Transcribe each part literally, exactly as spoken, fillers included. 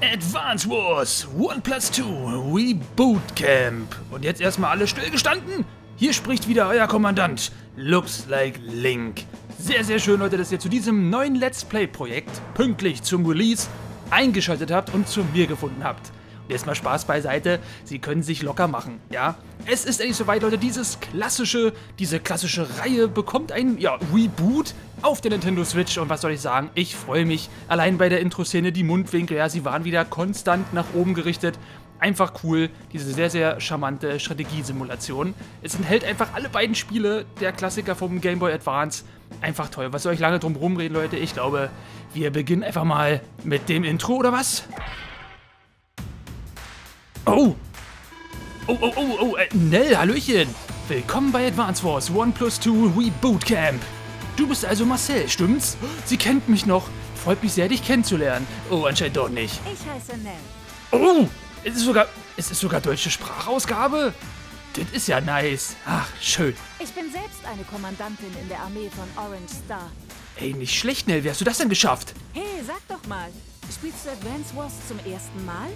Advance Wars One Plus Two Re-Boot Camp. Und jetzt erstmal alle stillgestanden. Hier spricht wieder euer Kommandant, LooksLikeLink. Sehr, sehr schön, Leute, dass ihr zu diesem neuen Let's Play-Projekt pünktlich zum Release eingeschaltet habt und zu mir gefunden habt. Und jetzt mal Spaß beiseite, sie können sich locker machen, ja? Es ist endlich soweit, Leute, dieses klassische, diese klassische Reihe bekommt ein, ja, Reboot auf der Nintendo Switch. Und was soll ich sagen, ich freue mich. Allein bei der Intro-Szene, die Mundwinkel, ja, sie waren wieder konstant nach oben gerichtet. Einfach cool, diese sehr, sehr charmante Strategiesimulation. Es enthält einfach alle beiden Spiele, der Klassiker vom Game Boy Advance. Einfach toll. Was soll ich lange drum rumreden, Leute? Ich glaube, wir beginnen einfach mal mit dem Intro, oder was? Oh! Oh, oh, oh, oh! Äh, Nell, hallöchen! Willkommen bei Advance Wars One Plus Two Re-Boot Camp. Du bist also Marcel, stimmt's? Sie kennt mich noch. Freut mich sehr, dich kennenzulernen. Oh, anscheinend doch nicht. Ich heiße Nell. Oh! Es ist sogar, es ist sogar deutsche Sprachausgabe? Das ist ja nice. Ach, schön. Ich bin selbst eine Kommandantin in der Armee von Orange Star. Ey, nicht schlecht, Nell. Wie hast du das denn geschafft? Hey, sag doch mal. Spielst du Advance Wars zum ersten Mal?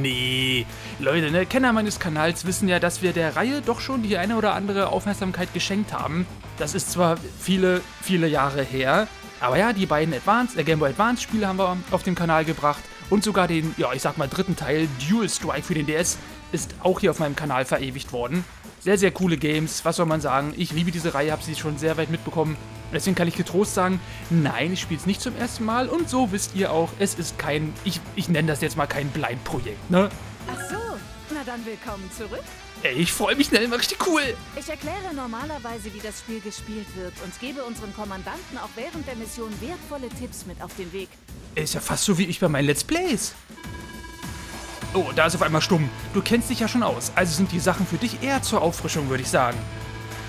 Nee. Leute, ne, Kenner meines Kanals wissen ja, dass wir der Reihe doch schon die eine oder andere Aufmerksamkeit geschenkt haben. Das ist zwar viele, viele Jahre her, aber ja, die beiden Advance, äh, Game Boy Advance Spiele haben wir auf dem Kanal gebracht. Und sogar den, ja, ich sag mal, dritten Teil, Dual Strike für den D S, ist auch hier auf meinem Kanal verewigt worden. Sehr, sehr coole Games, was soll man sagen, ich liebe diese Reihe, habe sie schon sehr weit mitbekommen. Deswegen kann ich getrost sagen, nein, ich spiele es nicht zum ersten Mal. Und so wisst ihr auch, es ist kein, ich, ich nenne das jetzt mal kein Blind-Projekt, ne? Ach so, na dann willkommen zurück. Ey, ich freue mich, Nell, war richtig cool. Ich erkläre normalerweise, wie das Spiel gespielt wird und gebe unseren Kommandanten auch während der Mission wertvolle Tipps mit auf den Weg. Ist ja fast so wie ich bei meinen Let's Plays. Oh, da ist auf einmal stumm. Du kennst dich ja schon aus, also sind die Sachen für dich eher zur Auffrischung, würde ich sagen.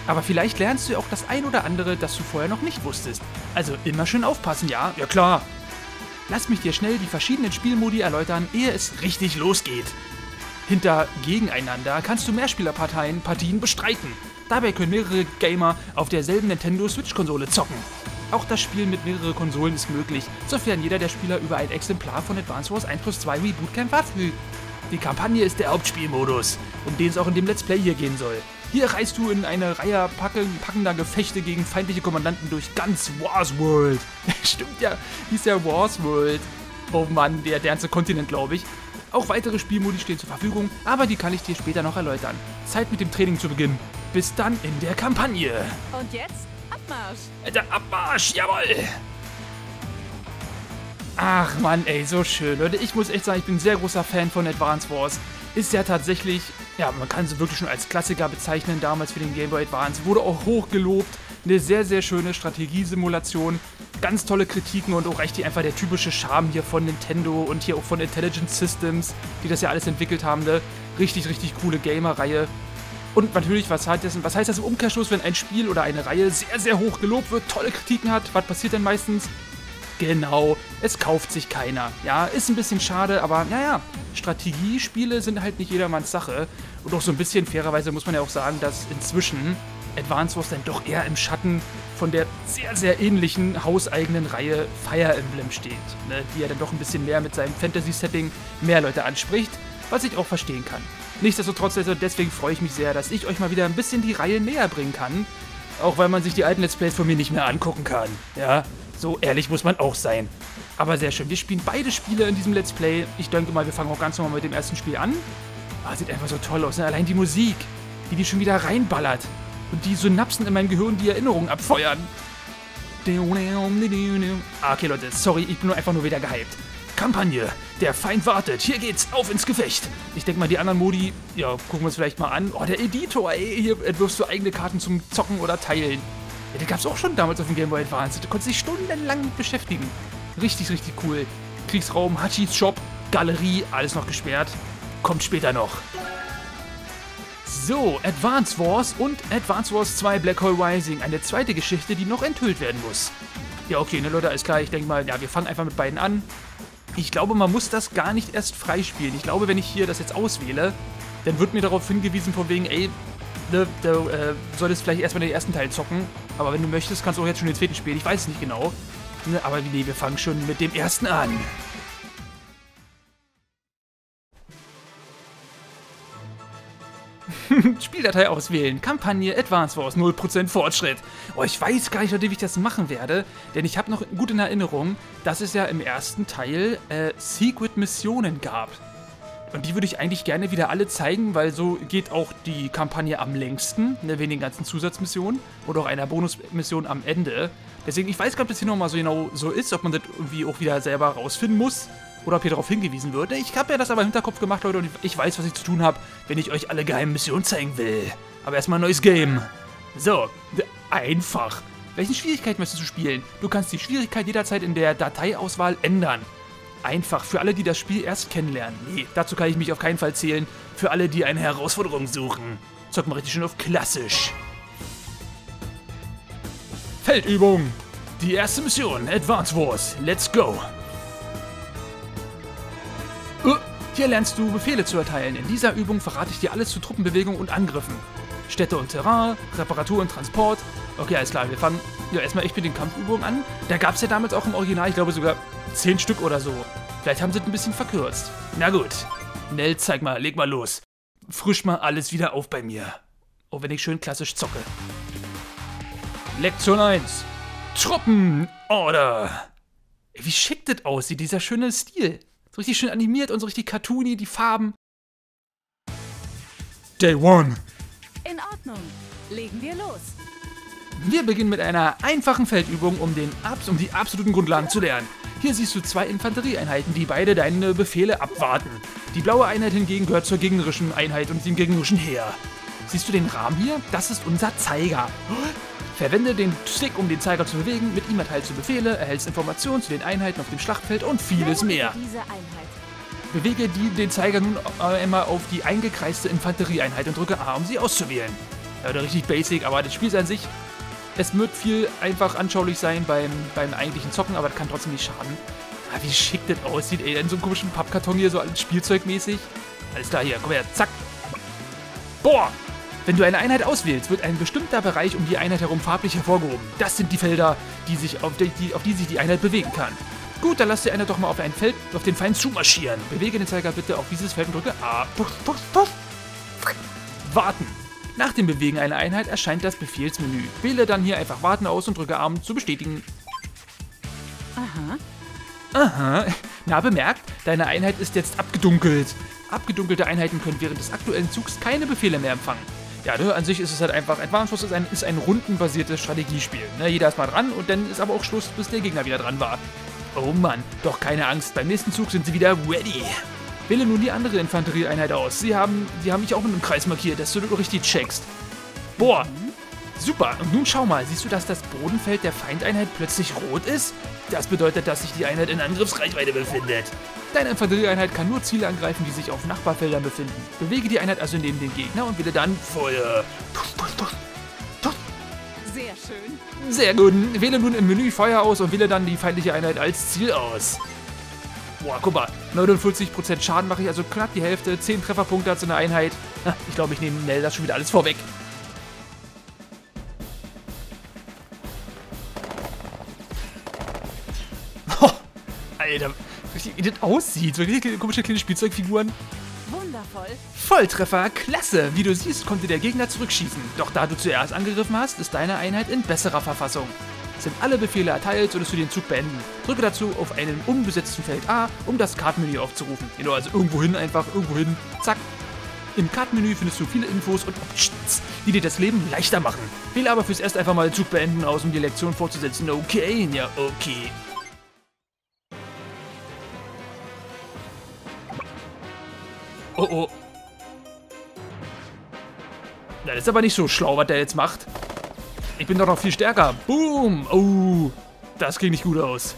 Aber vielleicht lernst du auch das ein oder andere, das du vorher noch nicht wusstest. Also immer schön aufpassen, ja? Ja klar. Lass mich dir schnell die verschiedenen Spielmodi erläutern, ehe es richtig losgeht. Hinter Gegeneinander kannst du Mehrspielerparteien Partien bestreiten. Dabei können mehrere Gamer auf derselben Nintendo Switch-Konsole zocken. Auch das Spiel mit mehreren Konsolen ist möglich, sofern jeder der Spieler über ein Exemplar von Advance Wars One Plus Two Reboot Camp verfügt. Die Kampagne ist der Hauptspielmodus, um den es auch in dem Let's Play hier gehen soll. Hier reist du in eine Reihe packender Gefechte gegen feindliche Kommandanten durch ganz Warsworld. Stimmt ja, hieß ja Warsworld. Oh Mann, der ganze Kontinent, glaube ich. Auch weitere Spielmodi stehen zur Verfügung, aber die kann ich dir später noch erläutern. Zeit mit dem Training zu beginnen. Bis dann in der Kampagne. Und jetzt? Abmarsch! Alter, Abmarsch, jawoll! Ach Mann, ey, so schön. Leute, ich muss echt sagen, ich bin ein sehr großer Fan von Advance Wars. Ist ja tatsächlich, ja, man kann es wirklich schon als Klassiker bezeichnen, damals für den Game Boy Advance. Wurde auch hoch gelobt. Eine sehr, sehr schöne Strategiesimulation. Ganz tolle Kritiken und auch echt die, einfach der typische Charme hier von Nintendo und hier auch von Intelligent Systems, die das ja alles entwickelt haben. Eine richtig, richtig coole Gamer-Reihe. Und natürlich, was heißt das, was heißt das im Umkehrschluss, wenn ein Spiel oder eine Reihe sehr, sehr hoch gelobt wird, tolle Kritiken hat? Was passiert denn meistens? Genau, es kauft sich keiner. Ja, ist ein bisschen schade, aber naja, Strategiespiele sind halt nicht jedermanns Sache. Und auch so ein bisschen fairerweise muss man ja auch sagen, dass inzwischen Advance Wars dann doch eher im Schatten von der sehr, sehr ähnlichen hauseigenen Reihe Fire Emblem steht, ne? Die ja dann doch ein bisschen mehr mit seinem Fantasy-Setting mehr Leute anspricht, was ich auch verstehen kann. Nichtsdestotrotz, also deswegen freue ich mich sehr, dass ich euch mal wieder ein bisschen die Reihe näher bringen kann. Auch weil man sich die alten Let's Plays von mir nicht mehr angucken kann. Ja, so ehrlich muss man auch sein. Aber sehr schön, wir spielen beide Spiele in diesem Let's Play. Ich denke mal, wir fangen auch ganz normal mit dem ersten Spiel an. Ah, sieht einfach so toll aus, ne? Allein die Musik, die die schon wieder reinballert. Und die Synapsen in meinem Gehirn die Erinnerungen abfeuern. Ah, okay, Leute, sorry, ich bin nur einfach nur wieder gehypt. Kampagne. Der Feind wartet. Hier geht's auf ins Gefecht. Ich denke mal, die anderen Modi, ja, gucken wir uns vielleicht mal an. Oh, der Editor, ey, hier entwirfst du eigene Karten zum Zocken oder Teilen. Ja, den gab's auch schon damals auf dem Game Boy Advance. Du konntest dich stundenlang mit beschäftigen. Richtig, richtig cool. Kriegsraum, Hachis Shop, Galerie, alles noch gesperrt. Kommt später noch. So, Advance Wars und Advance Wars zwei Black Hole Rising. Eine zweite Geschichte, die noch enthüllt werden muss. Ja, okay, ne, Leute, alles klar. Ich denke mal, ja, wir fangen einfach mit beiden an. Ich glaube, man muss das gar nicht erst freispielen. Ich glaube, wenn ich hier das jetzt auswähle, dann wird mir darauf hingewiesen von wegen, ey, du äh, solltest vielleicht erstmal den ersten Teil zocken. Aber wenn du möchtest, kannst du auch jetzt schon den zweiten spielen. Ich weiß es nicht genau. Ne, aber nee, wir fangen schon mit dem ersten an. Camp Spieldatei auswählen. Kampagne Advance Wars null Prozent Fortschritt. Oh, ich weiß gar nicht, Leute, wie ich das machen werde, denn ich habe noch gut in Erinnerung, dass es ja im ersten Teil äh, Secret Missionen gab. Und die würde ich eigentlich gerne wieder alle zeigen, weil so geht auch die Kampagne am längsten, ne, wegen den ganzen Zusatzmissionen oder auch einer Bonusmission am Ende. Deswegen, ich weiß gar nicht, ob das hier nochmal so genau so ist, ob man das irgendwie auch wieder selber rausfinden muss oder ob hier darauf hingewiesen wird. Ich habe ja das aber im Hinterkopf gemacht, Leute, und ich weiß, was ich zu tun habe, wenn ich euch alle geheimen Missionen zeigen will. Aber erstmal ein neues Game. So, einfach. Welche Schwierigkeit möchtest du spielen? Du kannst die Schwierigkeit jederzeit in der Dateiauswahl ändern. Einfach, für alle, die das Spiel erst kennenlernen. Nee, dazu kann ich mich auf keinen Fall zählen. Für alle, die eine Herausforderung suchen. Zockt mal richtig schön auf klassisch. Feldübung. Die erste Mission, Advance Wars. Let's go. Uh, hier lernst du, Befehle zu erteilen. In dieser Übung verrate ich dir alles zu Truppenbewegung und Angriffen. Städte und Terrain, Reparatur und Transport. Okay, alles klar, wir fangen ja erstmal echt mit den Kampfübungen an. Da gab es ja damals auch im Original, ich glaube sogar zehn Stück oder so. Vielleicht haben sie es ein bisschen verkürzt. Na gut. Nell, zeig mal, leg mal los. Frisch mal alles wieder auf bei mir. Auch wenn ich schön klassisch zocke. Lektion eins. Truppenorder. Wie schick das aussieht, dieser schöne Stil. So richtig schön animiert und so richtig cartoony, die Farben. Day one. In Ordnung. Legen wir los. Wir beginnen mit einer einfachen Feldübung, um, den Abs um die absoluten Grundlagen zu lernen. Hier siehst du zwei Infanterieeinheiten, die beide deine Befehle abwarten. Die blaue Einheit hingegen gehört zur gegnerischen Einheit und dem gegnerischen Heer. Siehst du den Rahmen hier? Das ist unser Zeiger. Verwende den Stick, um den Zeiger zu bewegen, mit ihm erteilst du Befehle, erhältst Informationen zu den Einheiten auf dem Schlachtfeld und vieles mehr. Bewege die, den Zeiger nun einmal auf die eingekreiste Infanterieeinheit und drücke A, um sie auszuwählen. Ja, richtig basic, aber das Spiel ist an sich... Es wird viel einfach anschaulich sein beim, beim eigentlichen Zocken, aber das kann trotzdem nicht schaden. Ah, wie schick das aussieht, ey. In so einem komischen Pappkarton hier, so alles spielzeugmäßig. Alles klar, hier, komm her, zack. Boah! Wenn du eine Einheit auswählst, wird ein bestimmter Bereich um die Einheit herum farblich hervorgehoben. Das sind die Felder, die sich auf, die, die, auf die sich die Einheit bewegen kann. Gut, dann lass die Einheit doch mal auf ein Feld, auf den Feind zumarschieren. Bewege den Zeiger bitte auf dieses Feld und drücke A. Puff, puff, puff. Warten. Nach dem Bewegen einer Einheit erscheint das Befehlsmenü. Wähle dann hier einfach Warten aus und drücke A, um zu bestätigen. Aha. Aha. Na, bemerkt, deine Einheit ist jetzt abgedunkelt. Abgedunkelte Einheiten können während des aktuellen Zugs keine Befehle mehr empfangen. Ja, ne, an sich ist es halt einfach, Advance Wars ist ein, ist ein rundenbasiertes Strategiespiel. Ne, jeder ist mal dran und dann ist aber auch Schluss, bis der Gegner wieder dran war. Oh Mann, doch keine Angst, beim nächsten Zug sind sie wieder ready. Wähle nun die andere Infanterieeinheit aus. Sie haben, die haben mich auch mit einem Kreis markiert, dass du richtig checkst. Boah, super. Und nun schau mal, siehst du, dass das Bodenfeld der Feindeinheit plötzlich rot ist? Das bedeutet, dass sich die Einheit in Angriffsreichweite befindet. Deine Infanterieeinheit kann nur Ziele angreifen, die sich auf Nachbarfeldern befinden. Bewege die Einheit also neben den Gegner und wähle dann Feuer. Sehr schön. Sehr gut. Wähle nun im Menü Feuer aus und wähle dann die feindliche Einheit als Ziel aus. Boah, guck mal, neunundvierzig Prozent Schaden mache ich, also knapp die Hälfte, zehn Trefferpunkte hat so eine Einheit. Na, ich glaube, ich nehme Nell das schon wieder alles vorweg. Oh, Alter, wie das aussieht, so richtig komische kleine Spielzeugfiguren. Wundervoll. Volltreffer, klasse. Wie du siehst, konnte der Gegner zurückschießen. Doch da du zuerst angegriffen hast, ist deine Einheit in besserer Verfassung. Sind alle Befehle erteilt, solltest du den Zug beenden. Drücke dazu auf einem unbesetzten Feld A, um das Kartenmenü aufzurufen. Genau, also irgendwo hin, einfach irgendwo hin, zack. Im Kartenmenü findest du viele Infos und Options, die dir das Leben leichter machen. Wähle aber fürs Erst einfach mal Zug beenden aus, um die Lektion fortzusetzen. Okay, ja, okay. Oh, oh. Das ist aber nicht so schlau, was der jetzt macht. Ich bin doch noch viel stärker. Boom. Oh, das ging nicht gut aus.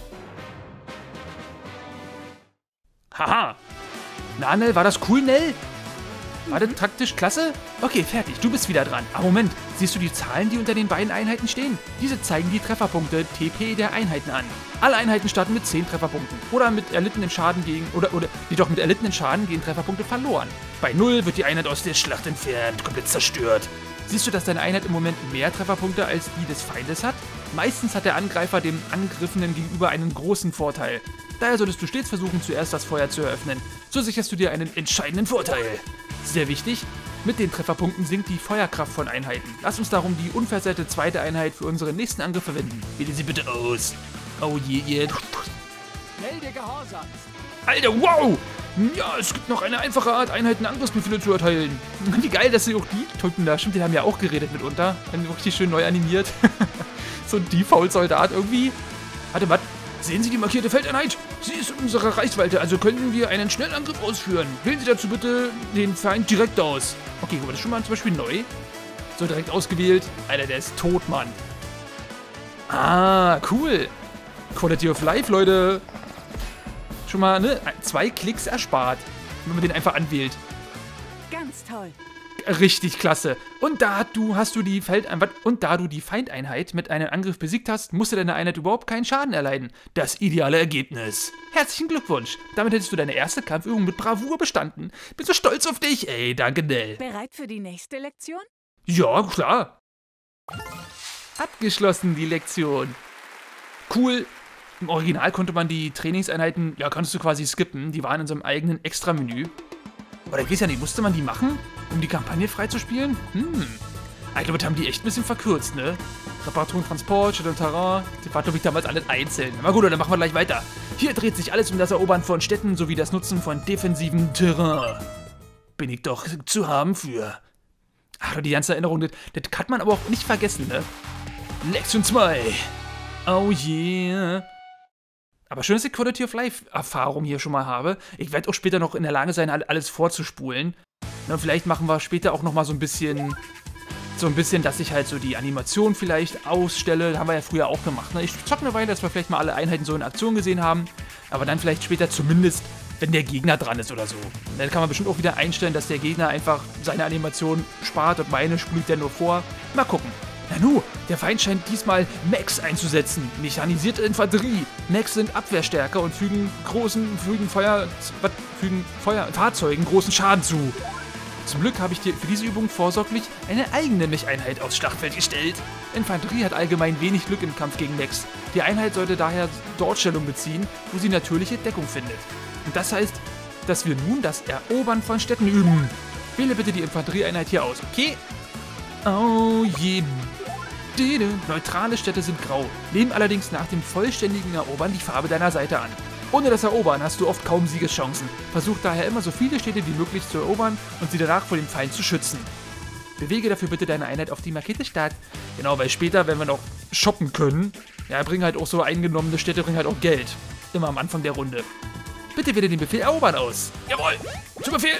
Haha. Na, Nell, war das cool, Nell? War das taktisch klasse? Okay, fertig. Du bist wieder dran. Aber Moment, siehst du die Zahlen, die unter den beiden Einheiten stehen? Diese zeigen die Trefferpunkte T P der Einheiten an. Alle Einheiten starten mit zehn Trefferpunkten. Oder mit erlittenem Schaden gegen... Oder, oder... Jedoch mit erlittenen Schaden gehen Trefferpunkte verloren. Bei null wird die Einheit aus der Schlacht entfernt. Komplett zerstört. Siehst du, dass deine Einheit im Moment mehr Trefferpunkte als die des Feindes hat? Meistens hat der Angreifer dem Angriffenen gegenüber einen großen Vorteil. Daher solltest du stets versuchen, zuerst das Feuer zu eröffnen. So sicherst du dir einen entscheidenden Vorteil. Sehr wichtig, Mit den Trefferpunkten sinkt die Feuerkraft von Einheiten. Lass uns darum die unversehrt zweite Einheit für unseren nächsten Angriff verwenden. Wähle sie bitte aus. Oh je, je. Melde Gehorsam. Alter, wow! Ja, es gibt noch eine einfache Art, Einheiten Angriffsbefehle zu erteilen. Wie geil, dass sie auch die Typen da, stimmt, die haben ja auch geredet mitunter. Haben richtig schön neu animiert. So ein Default-Soldat irgendwie. Warte, warte. Sehen Sie die markierte Feldeinheit? Sie ist in unserer Reichweite, also können wir einen Schnellangriff ausführen. Wählen Sie dazu bitte den Feind direkt aus. Okay, aber das ist schon mal zum Beispiel neu. So, direkt ausgewählt. Alter, der ist tot, Mann. Ah, cool. Quality of Life, Leute. Schon mal, ne? Zwei Klicks erspart, wenn man den einfach anwählt. Ganz toll. Richtig klasse. Und da du, hast du die Feldeinheit, und da du die Feindeinheit mit einem Angriff besiegt hast, musste deine Einheit überhaupt keinen Schaden erleiden. Das ideale Ergebnis. Herzlichen Glückwunsch. Damit hättest du deine erste Kampfübung mit Bravour bestanden. Bin so stolz auf dich. Ey, danke, Nell. Bereit für die nächste Lektion? Ja, klar. Abgeschlossen, die Lektion. Cool. Im Original konnte man die Trainingseinheiten, ja, konntest du quasi skippen. Die waren in so einem eigenen Extra-Menü. Oder ich weiß ja nicht, musste man die machen, um die Kampagne freizuspielen? Hm. Ich glaube, das haben die echt ein bisschen verkürzt, ne? Reparatur und Transport, Stadt und Terrain. Das war, glaube ich, damals alles einzeln. Aber gut, dann machen wir gleich weiter. Hier dreht sich alles um das Erobern von Städten sowie das Nutzen von defensiven Terrain. Bin ich doch zu haben für. Ach, die ganze Erinnerung, das, das kann man aber auch nicht vergessen, ne? Lektion zwei. Oh yeah. Aber schön, dass ich Quality of Life-Erfahrung hier schon mal habe. Ich werde auch später noch in der Lage sein, alles vorzuspulen. Und vielleicht machen wir später auch noch mal so ein bisschen, so ein bisschen, dass ich halt so die Animation vielleicht ausstelle. Das haben wir ja früher auch gemacht. Ich zocke eine Weile, dass wir vielleicht mal alle Einheiten so in Aktion gesehen haben. Aber dann vielleicht später zumindest, wenn der Gegner dran ist oder so. Dann kann man bestimmt auch wieder einstellen, dass der Gegner einfach seine Animation spart und meine spült er nur vor. Mal gucken. Nanu, der Feind scheint diesmal Max einzusetzen. Mechanisierte Infanterie. Max sind abwehrstärker und fügen großen, fügen Feuer, was, fügen Feuer, Fahrzeugen großen Schaden zu. Zum Glück habe ich dir für diese Übung vorsorglich eine eigene Mech-Einheit aufs Schlachtfeld gestellt. Infanterie hat allgemein wenig Glück im Kampf gegen Max. Die Einheit sollte daher dort Stellung beziehen, wo sie natürliche Deckung findet. Und das heißt, dass wir nun das Erobern von Städten üben. Wähle bitte die Infanterieeinheit hier aus, okay? Oh je. Neutrale Städte sind grau, nehmen allerdings nach dem vollständigen Erobern die Farbe deiner Seite an. Ohne das Erobern hast du oft kaum Siegeschancen. Versuch daher immer so viele Städte wie möglich zu erobern und sie danach vor dem Feind zu schützen. Bewege dafür bitte deine Einheit auf die markierte Stadt. Genau, weil später, wenn wir noch shoppen können, ja, bringen halt auch so eingenommene Städte, bringen halt auch Geld. Immer am Anfang der Runde. Bitte wähle den Befehl Erobern aus. Jawohl, zum Befehl.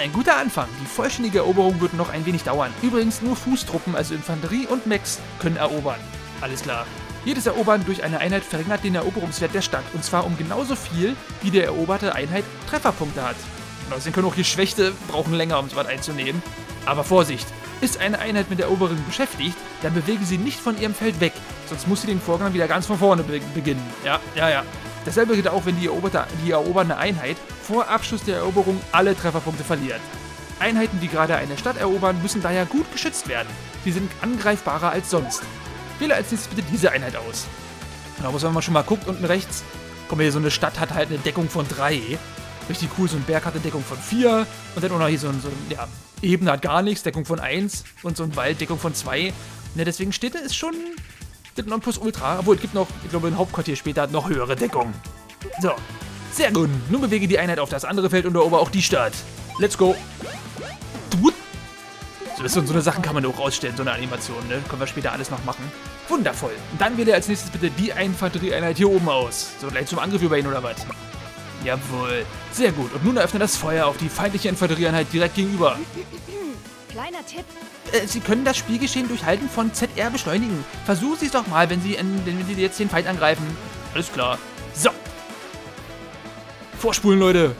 Ein guter Anfang. Die vollständige Eroberung wird noch ein wenig dauern. Übrigens nur Fußtruppen, also Infanterie und Mechs, können erobern. Alles klar. Jedes Erobern durch eine Einheit verringert den Eroberungswert der Stadt. Und zwar um genauso viel, wie der eroberte Einheit Trefferpunkte hat. Und außerdem können auch Geschwächte brauchen länger, um sowas einzunehmen. Aber Vorsicht! Ist eine Einheit mit der Eroberung beschäftigt, dann bewegen sie nicht von ihrem Feld weg. Sonst muss sie den Vorgang wieder ganz von vorne be beginnen. Ja, ja, ja. Dasselbe gilt auch, wenn die, eroberte, die erobernde Einheit vor Abschluss der Eroberung alle Trefferpunkte verliert. Einheiten, die gerade eine Stadt erobern, müssen daher gut geschützt werden. Sie sind angreifbarer als sonst. Wähle als nächstes bitte diese Einheit aus. Genau, muss man schon mal guckt, unten rechts. Komm hier, so eine Stadt hat halt eine Deckung von drei. Richtig cool, so ein Berg hat eine Deckung von vier. Und dann auch noch hier so ein, so ein ja, Ebene hat gar nichts, Deckung von eins. Und so ein Wald, Deckung von zwei. Ne, deswegen steht da ist schon das Nonplusultra. Obwohl, es gibt noch, ich glaube, ein Hauptquartier später hat noch höhere Deckung. So. Sehr gut. Nun bewege die Einheit auf das andere Feld und erober auch die Stadt. Let's go. So, so eine Sachen kann man auch ausstellen, so eine Animation, ne? Können wir später alles noch machen. Wundervoll. Und dann wähle als nächstes bitte die Infanterieeinheit hier oben aus. So, gleich zum Angriff über ihn oder was? Jawohl. Sehr gut. Und nun eröffne das Feuer auf die feindliche Infanterieeinheit direkt gegenüber. Kleiner Tipp. Äh, Sie können das Spielgeschehen durch Halten von Z R beschleunigen. Versuchen Sie es doch mal, wenn Sie, in, wenn Sie jetzt den Feind angreifen. Alles klar. So. Vorspulen, Leute.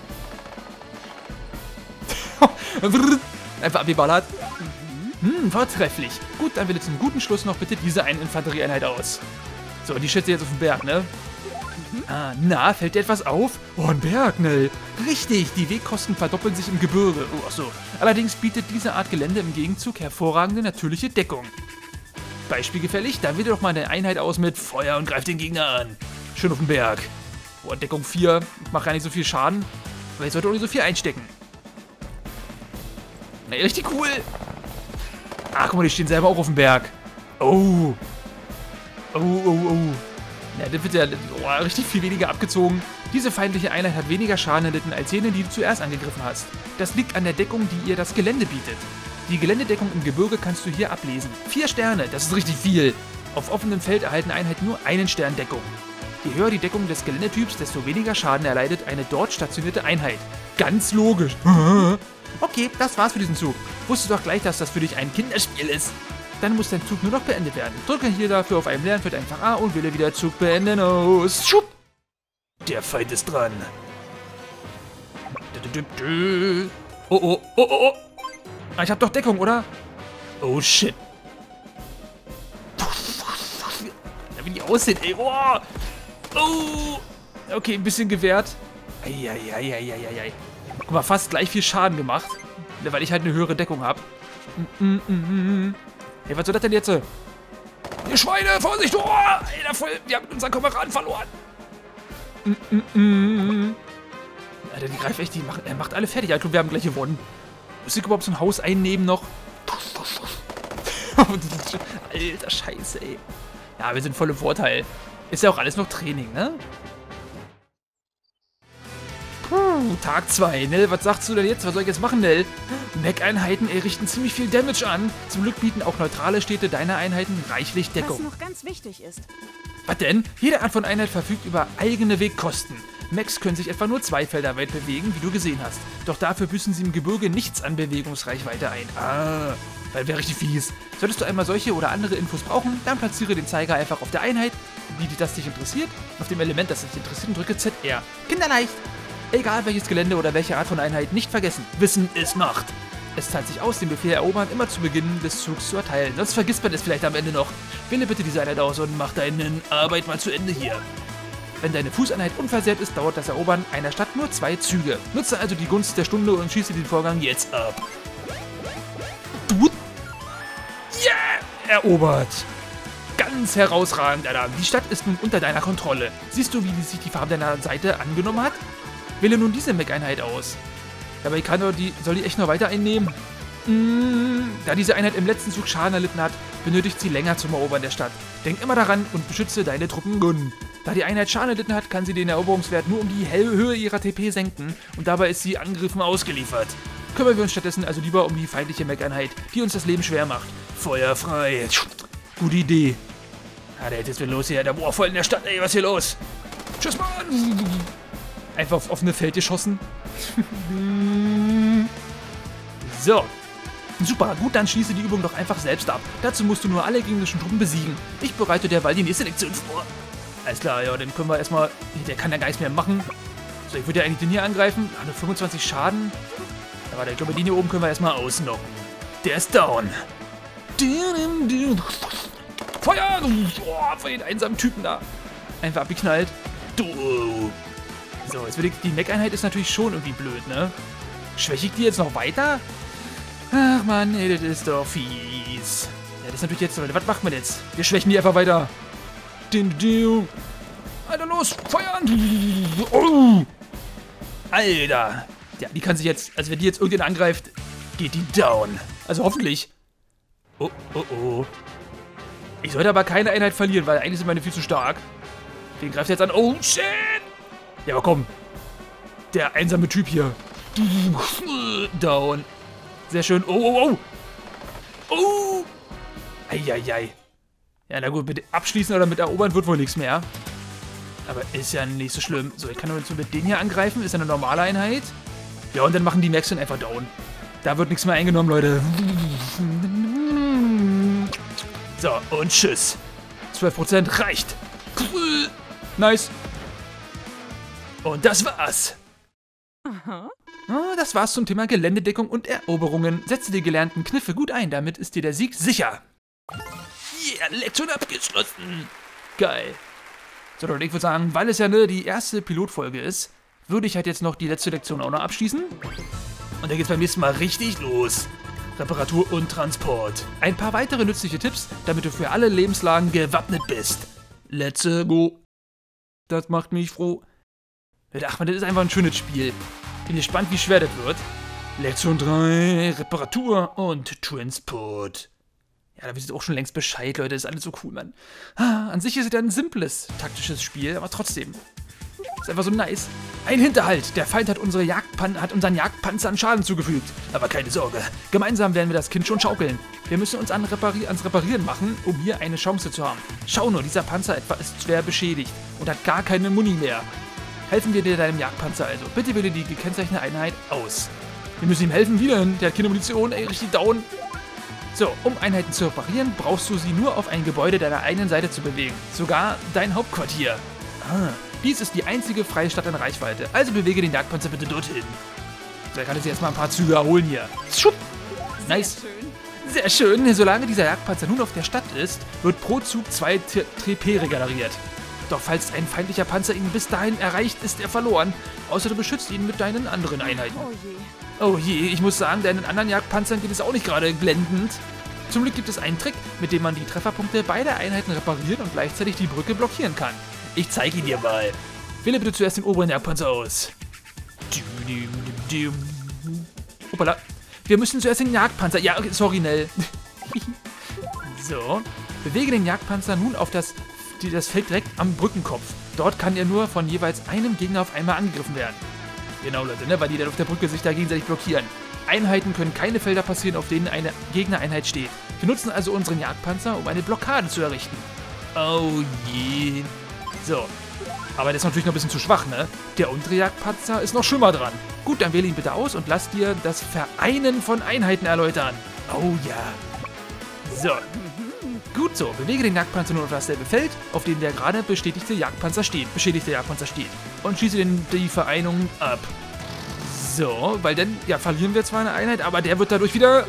Einfach abgeballert. Hm, vortrefflich. Gut, dann will jetzt zum guten Schluss noch bitte diese eine Infanterieeinheit aus. So, die schätze jetzt auf den Berg, ne? Ah, na, fällt dir etwas auf? Oh, ein Berg, ne? Richtig, die Wegkosten verdoppeln sich im Gebirge. Oh, achso. Allerdings bietet diese Art Gelände im Gegenzug hervorragende natürliche Deckung. Beispielgefällig, da wähle doch mal eine Einheit aus mit Feuer und greift den Gegner an. Schön auf den Berg. Boah, Deckung vier, macht gar nicht so viel Schaden. Aber ich sollte auch nicht so viel einstecken. Na, richtig cool. Ach, guck mal, die stehen selber auch auf dem Berg. Oh. Oh, oh, oh. Na, das wird ja oh, richtig viel weniger abgezogen. Diese feindliche Einheit hat weniger Schaden erlitten als jene, die du zuerst angegriffen hast. Das liegt an der Deckung, die ihr das Gelände bietet. Die Geländedeckung im Gebirge kannst du hier ablesen. Vier Sterne, das ist richtig viel. Auf offenem Feld erhalten Einheiten nur einen Stern Deckung. Je höher die Deckung des Geländetyps, desto weniger Schaden erleidet eine dort stationierte Einheit. Ganz logisch. Okay, das war's für diesen Zug. Wusstest du doch gleich, dass das für dich ein Kinderspiel ist. Dann muss dein Zug nur noch beendet werden. Drücke hier dafür auf einem Lernfeld einfach A und wähle wieder Zug beenden aus. Schub! Der Feind ist dran. Oh, oh, oh, oh, oh. Ich hab doch Deckung, oder? Oh, shit. Wie die aussehen, ey. Oh. Oh. Okay, ein bisschen gewehrt. Eieieiei. Guck mal, fast gleich viel Schaden gemacht. Weil ich halt eine höhere Deckung habe. Mm, mm, mm, mm. Ey, was soll das denn jetzt? Ihr Schweine, Vorsicht! Oh, ey, da voll, wir haben unseren Kameraden verloren. Mm, mm, mm. Alter, die greift echt, die macht, er macht alle fertig. Alter, wir haben gleich gewonnen. Muss ich überhaupt so ein Haus einnehmen noch? Alter, scheiße, ey. Ja, wir sind voll im Vorteil. Ist ja auch alles noch Training, ne? Puh, Tag zwei. Nell, was sagst du denn jetzt? Was soll ich jetzt machen, Nell? Mech-Einheiten richten ziemlich viel Damage an. Zum Glück bieten auch neutrale Städte deiner Einheiten reichlich Deckung. Was noch ganz wichtig ist. Was denn? Jede Art von Einheit verfügt über eigene Wegkosten. Mechs können sich etwa nur zwei Felder weit bewegen, wie du gesehen hast. Doch dafür büßen sie im Gebirge nichts an Bewegungsreichweite ein. Ah, weil wäre richtig fies. Solltest du einmal solche oder andere Infos brauchen, dann platziere den Zeiger einfach auf der Einheit, die das dich interessiert, auf dem Element, das dich interessiert, und drücke Z R. Kinderleicht! Egal welches Gelände oder welche Art von Einheit, nicht vergessen. Wissen ist Macht. Es zahlt sich aus, den Befehl erobern immer zu Beginn des Zugs zu erteilen. Sonst vergisst man es vielleicht am Ende noch. Wähle bitte diese Einheit aus und mach deine Arbeit mal zu Ende hier. Wenn deine Fußeinheit unversehrt ist, dauert das Erobern einer Stadt nur zwei Züge. Nutze also die Gunst der Stunde und schieße den Vorgang jetzt ab. Yeah! Erobert! Ganz herausragend, Alter. Die Stadt ist nun unter deiner Kontrolle. Siehst du, wie sich die Farbe deiner Seite angenommen hat? Wähle nun diese Mech-Einheit aus. Dabei kann doch die, soll die echt noch weiter einnehmen? Mm, da diese Einheit im letzten Zug Schaden erlitten hat, benötigt sie länger zum Erobern der Stadt. Denk immer daran und beschütze deine Truppen gut. Da die Einheit Schaden erlitten hat, kann sie den Eroberungswert nur um die Höhe ihrer T P senken und dabei ist sie Angriffen ausgeliefert. Kümmern wir uns stattdessen also lieber um die feindliche Mech-Einheit, die uns das Leben schwer macht. Feuer frei. Gute Idee. Ah, der hätte jetzt wieder los hier. Boah, voll in der Stadt, ey, was ist hier los? Tschüss, Mann! Einfach auf offene Feld geschossen. So. Super, gut, dann schließe die Übung doch einfach selbst ab. Dazu musst du nur alle gegnerischen Truppen besiegen. Ich bereite derweil die nächste Lektion vor. Alles klar, ja, dann können wir erstmal... Der kann ja gar nichts mehr machen. So, ich würde ja eigentlich den hier angreifen. Ah, nur fünfundzwanzig Schaden. Ja, warte, ich glaube, den hier oben können wir erstmal ausknocken. Der ist down. Feuer! Oh, von den einsamen Typen da. Einfach abgeknallt. Du... So, jetzt will ich, die Mech-Einheit ist natürlich schon irgendwie blöd, ne? Schwäche ich die jetzt noch weiter? Ach man, ey, das ist doch fies. Ja, das ist natürlich jetzt, was macht man jetzt? Wir schwächen die einfach weiter. Alter, los, feuern! Oh. Alter! Ja, die kann sich jetzt, also wenn die jetzt irgendwen angreift, geht die down. Also hoffentlich. Oh, oh, oh. Ich sollte aber keine Einheit verlieren, weil eigentlich sind meine viel zu stark. Den greift jetzt an. Oh, shit! Ja, aber komm. Der einsame Typ hier. Down. Sehr schön. Oh, oh, oh. Oh. Eieiei. Ja, na gut, mit abschließen oder mit erobern wird wohl nichts mehr. Aber ist ja nicht so schlimm. So, ich kann nur mit denen hier angreifen. Ist ja eine normale Einheit. Ja, und dann machen die Maxen einfach down. Da wird nichts mehr eingenommen, Leute. So, und tschüss. zwölf Prozent reicht. Nice. Und das war's. Aha. Oh, das war's zum Thema Geländedeckung und Eroberungen. Setze die gelernten Kniffe gut ein, damit ist dir der Sieg sicher. Yeah, Lektion abgeschlossen. Geil. So, und ich würde sagen, weil es ja ne, die erste Pilotfolge ist, würde ich halt jetzt noch die letzte Lektion auch noch abschließen. Und dann geht's beim nächsten Mal richtig los. Reparatur und Transport. Ein paar weitere nützliche Tipps, damit du für alle Lebenslagen gewappnet bist. Let's go. Das macht mich froh. Ach man, das ist einfach ein schönes Spiel. Bin gespannt, wie schwer das wird. Lektion drei, Reparatur und Transport. Ja, da wisst ihr auch schon längst Bescheid, Leute. Das ist alles so cool, Mann. Ah, an sich ist es ja ein simples taktisches Spiel, aber trotzdem. Ist einfach so nice. Ein Hinterhalt. Der Feind hat, unsere Jagdpan hat unseren Jagdpanzern Schaden zugefügt. Aber keine Sorge. Gemeinsam werden wir das Kind schon schaukeln. Wir müssen uns an Repari ans Reparieren machen, um hier eine Chance zu haben. Schau nur, dieser Panzer etwa ist schwer beschädigt und hat gar keine Muni mehr. Helfen wir dir deinem Jagdpanzer also. Bitte wähle die gekennzeichnete Einheit aus. Wir müssen ihm helfen, wieder hin. Der hat keine Munition, ey, richtig down. So, um Einheiten zu reparieren, brauchst du sie nur auf ein Gebäude deiner eigenen Seite zu bewegen. Sogar dein Hauptquartier. Ah, dies ist die einzige freie Stadt in Reichweite. Also bewege den Jagdpanzer bitte dorthin. So, da kann ich jetzt erstmal ein paar Züge erholen hier. Schupp! Nice. Sehr schön. Sehr schön. Solange dieser Jagdpanzer nun auf der Stadt ist, wird pro Zug zwei T P regeneriert. Doch falls ein feindlicher Panzer ihn bis dahin erreicht, ist er verloren. Außer du beschützt ihn mit deinen anderen Einheiten. Oh je. Oh je, ich muss sagen, deinen anderen Jagdpanzern geht es auch nicht gerade blendend. Zum Glück gibt es einen Trick, mit dem man die Trefferpunkte beider Einheiten reparieren und gleichzeitig die Brücke blockieren kann. Ich zeige ihn dir mal. Wähle bitte zuerst den oberen Jagdpanzer aus. Hoppala. Wir müssen zuerst den Jagdpanzer... Ja, okay, sorry, Nell. So. Bewege den Jagdpanzer nun auf das... das Feld direkt am Brückenkopf. Dort kann er nur von jeweils einem Gegner auf einmal angegriffen werden. Genau, Leute, ne? Weil die dann auf der Brücke sich da gegenseitig blockieren. Einheiten können keine Felder passieren, auf denen eine Gegnereinheit steht. Wir nutzen also unseren Jagdpanzer, um eine Blockade zu errichten. Oh je. So. Aber der ist natürlich noch ein bisschen zu schwach, ne? Der untere Jagdpanzer ist noch schlimmer dran. Gut, dann wähle ihn bitte aus und lass dir das Vereinen von Einheiten erläutern. Oh ja. So. Gut so, bewege den Jagdpanzer nun auf dasselbe Feld, auf dem der gerade bestätigte Jagdpanzer steht, beschädigte Jagdpanzer steht. Und schieße den, die Vereinung ab. So, weil dann, ja, verlieren wir zwar eine Einheit, aber der wird dadurch wieder,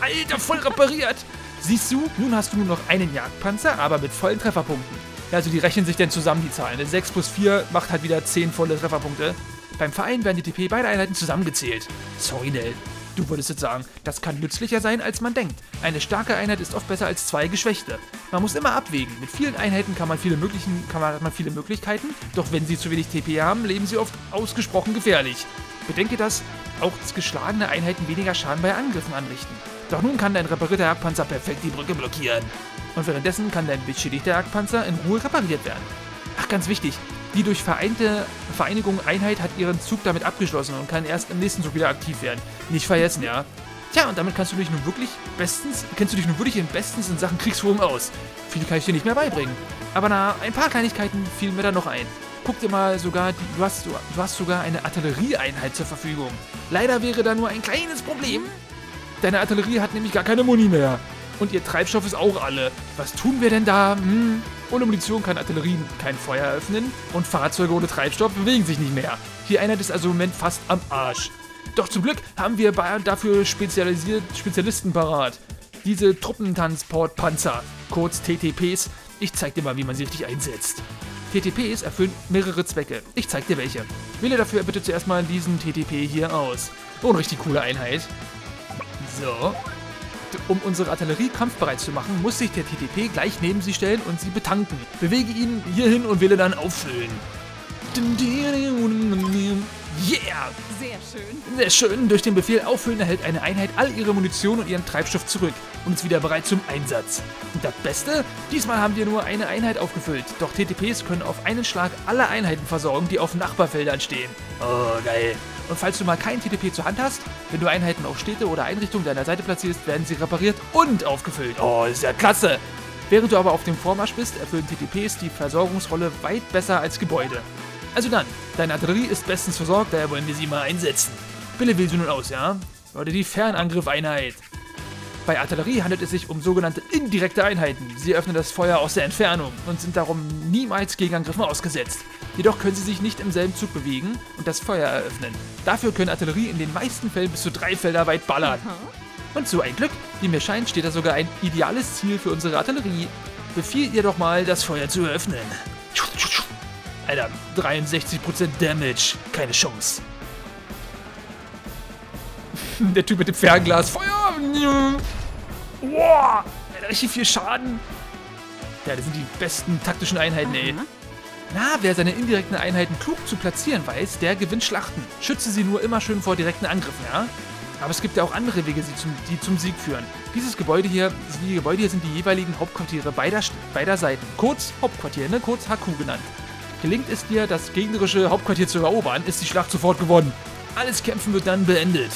alter, voll repariert. Siehst du, nun hast du nur noch einen Jagdpanzer, aber mit vollen Trefferpunkten. Ja, also die rechnen sich dann zusammen, die Zahlen. sechs plus vier macht halt wieder zehn volle Trefferpunkte. Beim Verein werden die T P beider Einheiten zusammengezählt. Sorry, Nell. Du würdest jetzt sagen, das kann nützlicher sein, als man denkt. Eine starke Einheit ist oft besser als zwei geschwächte. Man muss immer abwägen. Mit vielen Einheiten kann man viele möglichen, kann man, hat man viele Möglichkeiten, doch wenn sie zu wenig T P haben, leben sie oft ausgesprochen gefährlich. Bedenke, dass auch geschlagene Einheiten weniger Schaden bei Angriffen anrichten. Doch nun kann dein reparierter Jagdpanzer perfekt die Brücke blockieren. Und währenddessen kann dein beschädigter Jagdpanzer in Ruhe repariert werden. Ach, ganz wichtig, die durch vereinte Vereinigung Einheit hat ihren Zug damit abgeschlossen und kann erst im nächsten Zug wieder aktiv werden. Nicht vergessen, ja. Tja, und damit kannst du dich nun wirklich bestens, kennst du dich nun wirklich bestens in Sachen Kriegsführung aus. Viel kann ich dir nicht mehr beibringen. Aber na, ein paar Kleinigkeiten fielen mir da noch ein. Guck dir mal sogar, die, du, hast, du, du hast sogar eine Artillerieeinheit zur Verfügung. Leider wäre da nur ein kleines Problem. Deine Artillerie hat nämlich gar keine Muni mehr. Und ihr Treibstoff ist auch alle. Was tun wir denn da? Hm. Ohne Munition kann Artillerie kein Feuer eröffnen und Fahrzeuge ohne Treibstoff bewegen sich nicht mehr. Hier einer ist also im Moment fast am Arsch. Doch zum Glück haben wir dafür spezialisiert Spezialisten parat. Diese Truppentransportpanzer, kurz T T Ps. Ich zeig dir mal, wie man sie richtig einsetzt. T T Ps erfüllen mehrere Zwecke. Ich zeig dir welche. Wähle dafür bitte zuerst mal diesen T T P hier aus. Oh, eine richtig coole Einheit. So. Um unsere Artillerie kampfbereit zu machen, muss sich der T T P gleich neben sie stellen und sie betanken. Bewege ihn hierhin und wähle dann auffüllen. Yeah! Sehr schön. Sehr schön. Durch den Befehl auffüllen erhält eine Einheit all ihre Munition und ihren Treibstoff zurück und ist wieder bereit zum Einsatz. Und das Beste? Diesmal haben wir nur eine Einheit aufgefüllt. Doch T T Ps können auf einen Schlag alle Einheiten versorgen, die auf Nachbarfeldern stehen. Oh, geil. Und falls du mal keinen T T P zur Hand hast, wenn du Einheiten auf Städte oder Einrichtungen deiner Seite platzierst, werden sie repariert und aufgefüllt. Oh, ist ja klasse! Während du aber auf dem Vormarsch bist, erfüllen T T Ps die Versorgungsrolle weit besser als Gebäude. Also dann, deine Artillerie ist bestens versorgt, daher wollen wir sie mal einsetzen. Bille wählst du nun aus, ja? Leute, die Fernangriffeinheit. Bei Artillerie handelt es sich um sogenannte indirekte Einheiten. Sie öffnen das Feuer aus der Entfernung und sind darum niemals Gegenangriffen ausgesetzt. Jedoch können sie sich nicht im selben Zug bewegen und das Feuer eröffnen. Dafür können Artillerie in den meisten Fällen bis zu drei Felder weit ballern. Und so ein Glück, wie mir scheint, steht da sogar ein ideales Ziel für unsere Artillerie. Befiehl ihr doch mal, das Feuer zu eröffnen. Alter, dreiundsechzig Prozent Damage. Keine Chance. Der Typ mit dem Fernglas. Feuer! Wow, richtig viel Schaden. Ja, das sind die besten taktischen Einheiten, ey. Na, wer seine indirekten Einheiten klug zu platzieren weiß, der gewinnt Schlachten. Schütze sie nur immer schön vor direkten Angriffen, ja? Aber es gibt ja auch andere Wege, die zum, die zum Sieg führen. Dieses Gebäude hier, die Gebäude hier sind die jeweiligen Hauptquartiere beider, beider Seiten. Kurz Hauptquartier, ne? Kurz H Q genannt. Gelingt es dir, das gegnerische Hauptquartier zu erobern, ist die Schlacht sofort gewonnen. Alles Kämpfen wird dann beendet.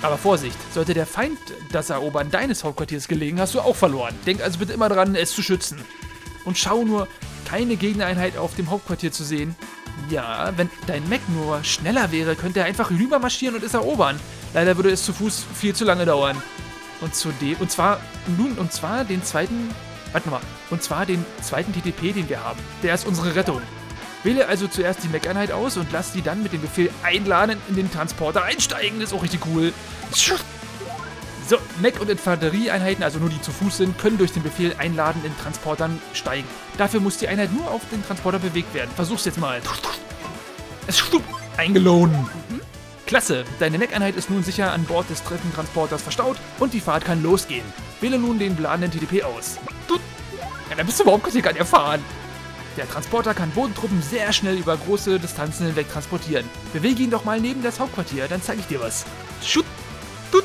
Aber Vorsicht, sollte der Feind das Erobern deines Hauptquartiers gelingen, hast du auch verloren. Denk also bitte immer dran, es zu schützen. Und schau nur, keine Gegnereinheit auf dem Hauptquartier zu sehen. Ja, wenn dein Mech nur schneller wäre, könnte er einfach rübermarschieren und es erobern. Leider würde es zu Fuß viel zu lange dauern. Und zudem, und zwar, nun, und zwar den zweiten, warte mal, und zwar den zweiten T T P, den wir haben. Der ist unsere Rettung. Wähle also zuerst die Mech-Einheit aus und lass die dann mit dem Befehl Einladen in den Transporter einsteigen. Das ist auch richtig cool. So, Mech- und Infanterieeinheiten, also nur die zu Fuß sind, können durch den Befehl Einladen in Transportern steigen. Dafür muss die Einheit nur auf den Transporter bewegt werden. Versuch's jetzt mal. Es ist eingeloden. Klasse, deine Mech-Einheit ist nun sicher an Bord des dritten Transporters verstaut und die Fahrt kann losgehen. Wähle nun den beladenen T T P aus. Ja, da bist du überhaupt gar nicht erfahren. Der Transporter kann Bodentruppen sehr schnell über große Distanzen hinweg transportieren. Bewege ihn doch mal neben das Hauptquartier, dann zeige ich dir was. Schut, tut.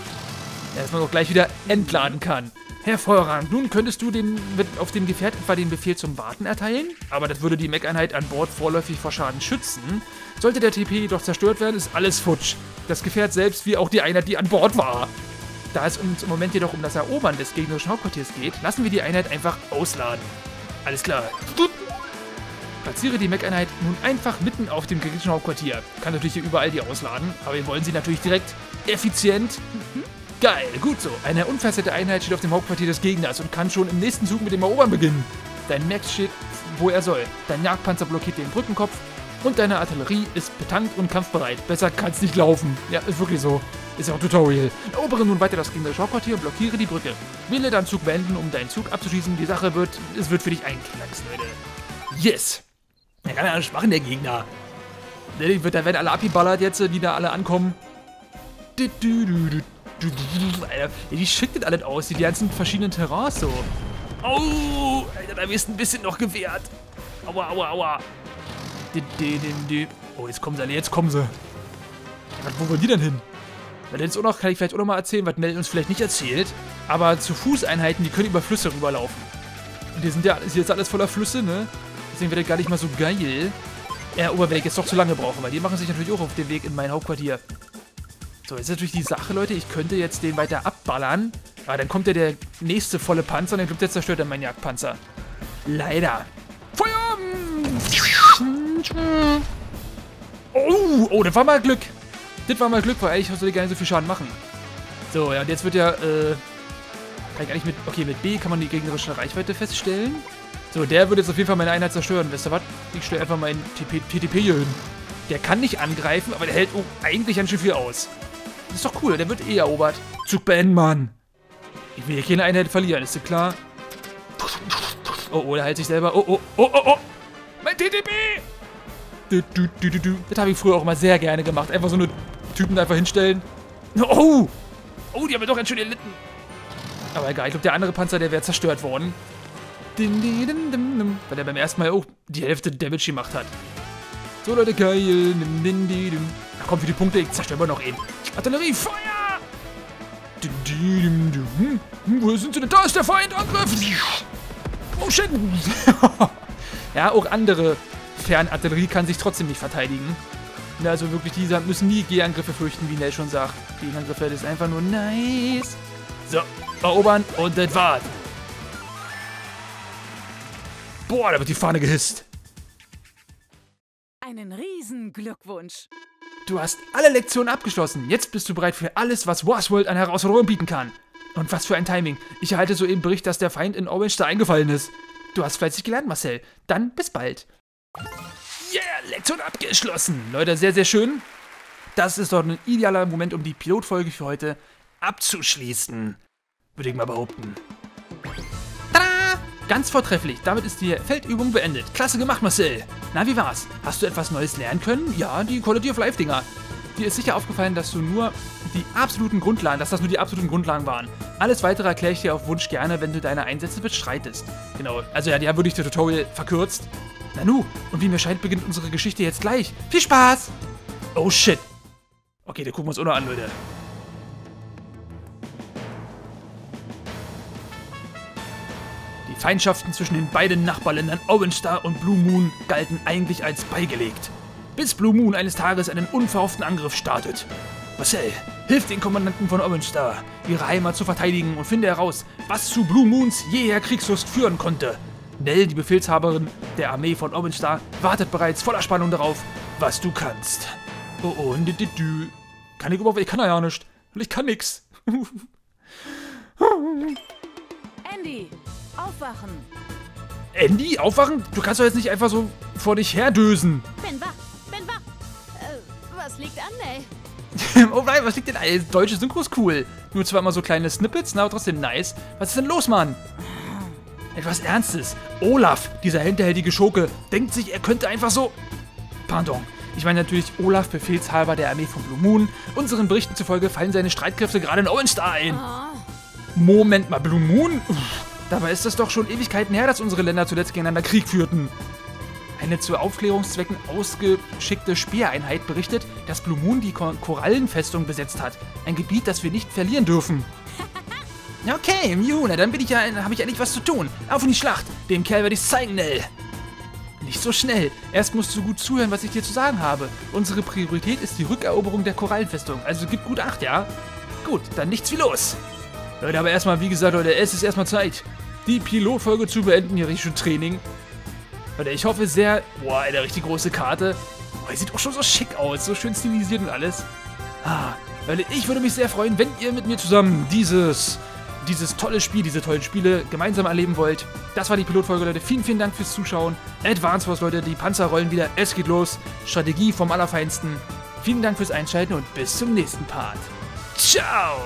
Dass man auch gleich wieder entladen kann. Hervorragend. Nun könntest du den, auf dem Gefährt etwa den Befehl zum Warten erteilen, aber das würde die Mech-Einheit an Bord vorläufig vor Schaden schützen. Sollte der T P jedoch zerstört werden, ist alles futsch. Das Gefährt selbst wie auch die Einheit, die an Bord war. Da es uns im Moment jedoch um das Erobern des gegnerischen Hauptquartiers geht, lassen wir die Einheit einfach ausladen. Alles klar. Platziere die Mech-Einheit nun einfach mitten auf dem gegnerischen Hauptquartier. Kann natürlich hier überall die ausladen, aber wir wollen sie natürlich direkt effizient. Geil, gut so. Eine unverzette Einheit steht auf dem Hauptquartier des Gegners und kann schon im nächsten Zug mit dem Erobern beginnen. Dein Max steht, wo er soll. Dein Jagdpanzer blockiert den Brückenkopf und deine Artillerie ist betankt und kampfbereit. Besser kann's nicht laufen. Ja, ist wirklich so. Ist ja auch Tutorial. Erobere nun weiter das gegnerische Hauptquartier und blockiere die Brücke. Wähle deinen Zug beenden, um deinen Zug abzuschießen. Die Sache wird, es wird für dich einknacksen, Leute. Yes! Er kann ja alles machen, der Gegner. Da werden alle abgeballert jetzt, die da alle ankommen. Du, du, du, du. Alter, wie schickt das alles aus, die ganzen verschiedenen Terrains so. Oh, Alter, da wirst ein bisschen noch gewehrt. Aua, aua, aua. Oh, jetzt kommen sie alle, jetzt kommen sie. Wo wollen die denn hin? Weil jetzt auch noch, kann ich vielleicht auch noch mal erzählen, was Mel uns vielleicht nicht erzählt. Aber zu Fußeinheiten, die können über Flüsse rüberlaufen. Und hier sind ja, ist jetzt alles voller Flüsse, ne? Deswegen wird das gar nicht mal so geil. Ja, aber jetzt doch zu lange brauchen, weil die machen sich natürlich auch auf den Weg in mein Hauptquartier. So, jetzt ist natürlich die Sache, Leute, ich könnte jetzt den weiter abballern, aber dann kommt ja der nächste volle Panzer und dann kommt der zerstört dann mein Jagdpanzer. Leider. Feuer! Oh, oh, das war mal Glück. Das war mal Glück, weil eigentlich sollte gar nicht so viel Schaden machen. So, ja, und jetzt wird ja, äh, kann ich eigentlich mit, okay, mit B kann man die gegnerische Reichweite feststellen. So, der würde jetzt auf jeden Fall meine Einheit zerstören. Wisst ihr was? Ich stelle einfach meinen T T P hier hin. Der kann nicht angreifen, aber der hält auch eigentlich ganz schön viel aus. Das ist doch cool, der wird eh erobert. Zug beenden, Mann. Ich will hier keine Einheit verlieren, ist dir klar? Oh, oh, der hält sich selber. Oh, oh, oh, oh, oh. Mein T T P! Du, du, du, du, du. Das habe ich früher auch mal sehr gerne gemacht. Einfach so eine Typen einfach hinstellen. Oh! Oh, die haben mir doch ganz schön erlitten. Aber egal, ich glaube, der andere Panzer, der wäre zerstört worden. Weil der beim ersten Mal auch die Hälfte Damage gemacht hat. So, Leute, geil. Na komm, für die Punkte, ich zerstöre noch eben. Artillerie, Feuer! Wo sind sie denn? Da ist der Feind! Angriff! Oh, shit! Ja, auch andere Fernartillerie kann sich trotzdem nicht verteidigen. Also wirklich, die müssen nie Gegenangriffe fürchten, wie Nell schon sagt. Gegenangriffe ist einfach nur nice. So, erobern und das war's. Boah, da wird die Fahne gehisst. Einen riesen Glückwunsch. Du hast alle Lektionen abgeschlossen. Jetzt bist du bereit für alles, was Warsworld an Herausforderungen bieten kann. Und was für ein Timing. Ich erhalte soeben Bericht, dass der Feind in Orange Star eingefallen ist. Du hast fleißig gelernt, Marcel. Dann bis bald. Yeah, Lektion abgeschlossen. Leute, sehr, sehr schön. Das ist doch ein idealer Moment, um die Pilotfolge für heute abzuschließen. Würde ich mal behaupten. Ganz vortrefflich, damit ist die Feldübung beendet. Klasse gemacht, Marcel. Na, wie war's? Hast du etwas Neues lernen können? Ja, die Quality of Life-Dinger. Dir ist sicher aufgefallen, dass du nur die absoluten Grundlagen, dass das nur die absoluten Grundlagen waren. Alles weitere erkläre ich dir auf Wunsch gerne, wenn du deine Einsätze bestreitest. Genau, also ja, die haben wirklich das Tutorial verkürzt. Nanu, und wie mir scheint, beginnt unsere Geschichte jetzt gleich. Viel Spaß! Oh shit. Okay, da gucken wir uns auch noch an, Leute. Die Feindschaften zwischen den beiden Nachbarländern Orange Star und Blue Moon galten eigentlich als beigelegt. Bis Blue Moon eines Tages einen unverhofften Angriff startet. Marcel, hilf den Kommandanten von Orange Star, ihre Heimat zu verteidigen und finde heraus, was zu Blue Moons jeher Kriegslust führen konnte. Nell, die Befehlshaberin der Armee von Orange Star, wartet bereits voller Spannung darauf, was du kannst. Oh oh, dü, dü, dü. Kann ich überhaupt? Ich kann ja nicht. Ich kann nix. Andy, aufwachen. Andy, aufwachen? Du kannst doch jetzt nicht einfach so vor dich herdösen. Bin wach, bin wach. Äh, was liegt an, ey? Oh nein, was liegt denn an? Deutsche Synchro ist cool. Nur zwar immer so kleine Snippets, na, aber trotzdem nice. Was ist denn los, Mann? Etwas Ernstes. Olaf, dieser hinterhältige Schurke, denkt sich, er könnte einfach so... Pardon. Ich meine natürlich Olaf, Befehlshaber der Armee von Blue Moon. Unseren Berichten zufolge fallen seine Streitkräfte gerade in Orange Star ein. Oh. Moment mal, Blue Moon? Uff, dabei ist das doch schon Ewigkeiten her, dass unsere Länder zuletzt gegeneinander Krieg führten. Eine zu Aufklärungszwecken ausgeschickte Speereinheit berichtet, dass Blue Moon die Korallenfestung besetzt hat. Ein Gebiet, das wir nicht verlieren dürfen. Okay, juhu, na dann bin ich ja, habe ich eigentlich was zu tun. Auf in die Schlacht. Dem Kerl werde ich zeigen, Nell. Nicht so schnell. Erst musst du gut zuhören, was ich dir zu sagen habe. Unsere Priorität ist die Rückeroberung der Korallenfestung. Also gib gut Acht, ja? Gut, dann nichts wie los. Leute, aber erstmal, wie gesagt, Leute, es ist erstmal Zeit, die Pilotfolge zu beenden, hier richtig schön Training. Leute, ich hoffe sehr... Boah, eine richtig große Karte. Boah, die sieht auch schon so schick aus. So schön stilisiert und alles. Ah, Leute, ich würde mich sehr freuen, wenn ihr mit mir zusammen dieses... dieses tolle Spiel, diese tollen Spiele gemeinsam erleben wollt. Das war die Pilotfolge, Leute. Vielen, vielen Dank fürs Zuschauen. Advance Wars, Leute. Die Panzer rollen wieder. Es geht los. Strategie vom Allerfeinsten. Vielen Dank fürs Einschalten und bis zum nächsten Part. Ciao!